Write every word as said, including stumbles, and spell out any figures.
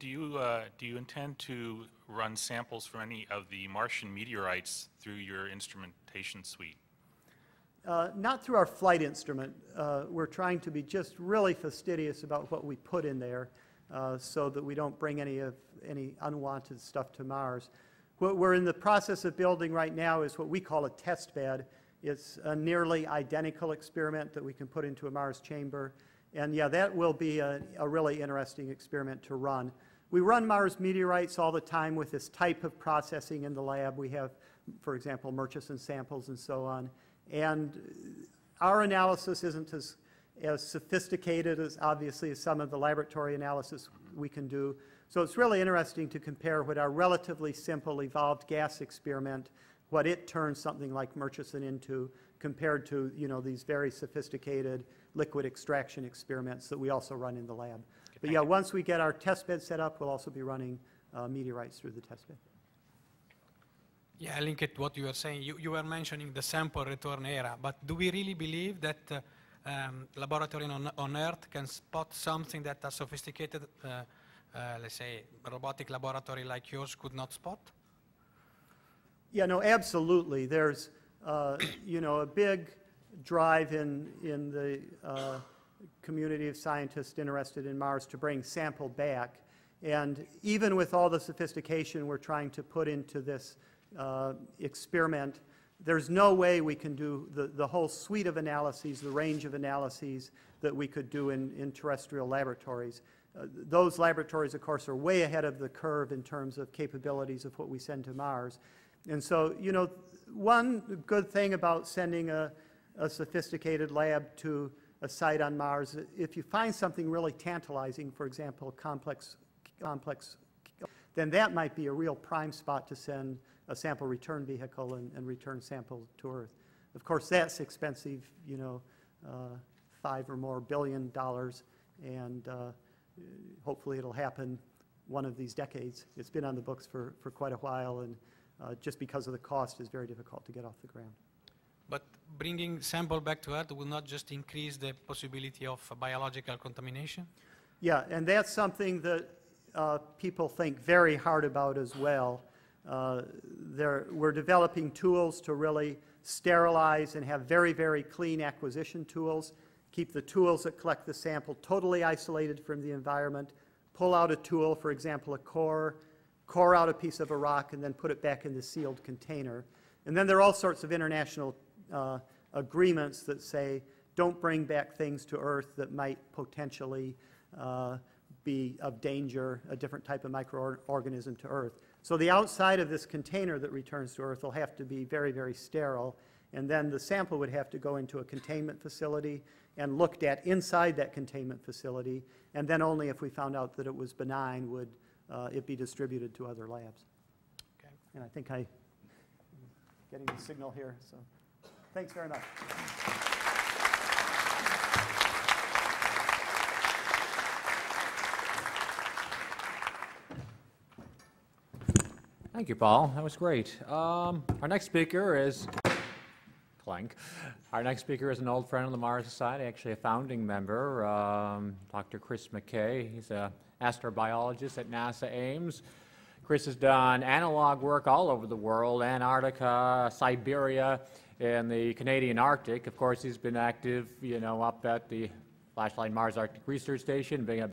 Do you uh, do you intend to run samples from any of the Martian meteorites through your instrumentation suite? Uh, not through our flight instrument. Uh, we're trying to be just really fastidious about what we put in there, uh, so that we don't bring any of any unwanted stuff to Mars. What we're in the process of building right now is what we call a test bed. It's a nearly identical experiment that we can put into a Mars chamber. And yeah, that will be a, a really interesting experiment to run. We run Mars meteorites all the time with this type of processing in the lab. We have, for example, Murchison samples and so on. And our analysis isn't as, as sophisticated as obviously as some of the laboratory analysis we can do. So it's really interesting to compare what our relatively simple evolved gas experiment, what it turns something like Murchison into, compared to, you know, these very sophisticated liquid extraction experiments that we also run in the lab. Okay, but yeah, you. Once we get our test bed set up, we'll also be running uh, meteorites through the test bed. Yeah, I link it to what you were saying. You, you were mentioning the sample return era, but do we really believe that uh, um, laboratory on, on Earth can spot something that a sophisticated, uh, uh, let's say, robotic laboratory like yours could not spot? Yeah, no, absolutely. There's, uh, you know, a big drive in, in the uh, community of scientists interested in Mars to bring sample back. And even with all the sophistication we're trying to put into this Uh, experiment, there's no way we can do the, the whole suite of analyses, the range of analyses that we could do in, in terrestrial laboratories. Uh, those laboratories, of course, are way ahead of the curve in terms of capabilities of what we send to Mars. And so, you know, one good thing about sending a, a sophisticated lab to a site on Mars, if you find something really tantalizing, for example, complex, complex, then that might be a real prime spot to send a sample return vehicle and, and return sample to Earth. Of course, that's expensive, you know, uh, five or more billion dollars, and uh, hopefully it'll happen one of these decades. It's been on the books for, for quite a while, and uh, just because of the cost, is very difficult to get off the ground. But bringing sample back to Earth will not just increase the possibility of biological contamination? Yeah, and that's something that uh, people think very hard about as well. Uh, there, we're developing tools to really sterilize and have very, very clean acquisition tools, keep the tools that collect the sample totally isolated from the environment, pull out a tool, for example, a core, core out a piece of a rock, and then put it back in the sealed container. And then there are all sorts of international uh, agreements that say, don't bring back things to Earth that might potentially uh, be of danger, a different type of microorganism to Earth. So the outside of this container that returns to Earth will have to be very, very sterile, and then the sample would have to go into a containment facility and looked at inside that containment facility, and then only if we found out that it was benign would uh, it be distributed to other labs. Okay. And I think I'm getting the signal here, so thanks very much. Thank you, Paul. That was great. Um, our next speaker is Clank. Our next speaker is an old friend of the Mars Society, actually a founding member, um, Doctor Chris McKay. He's an astrobiologist at NASA Ames. Chris has done analog work all over the world, Antarctica, Siberia, and the Canadian Arctic. Of course, he's been active, you know, up at the Flashline Mars Arctic Research Station, being a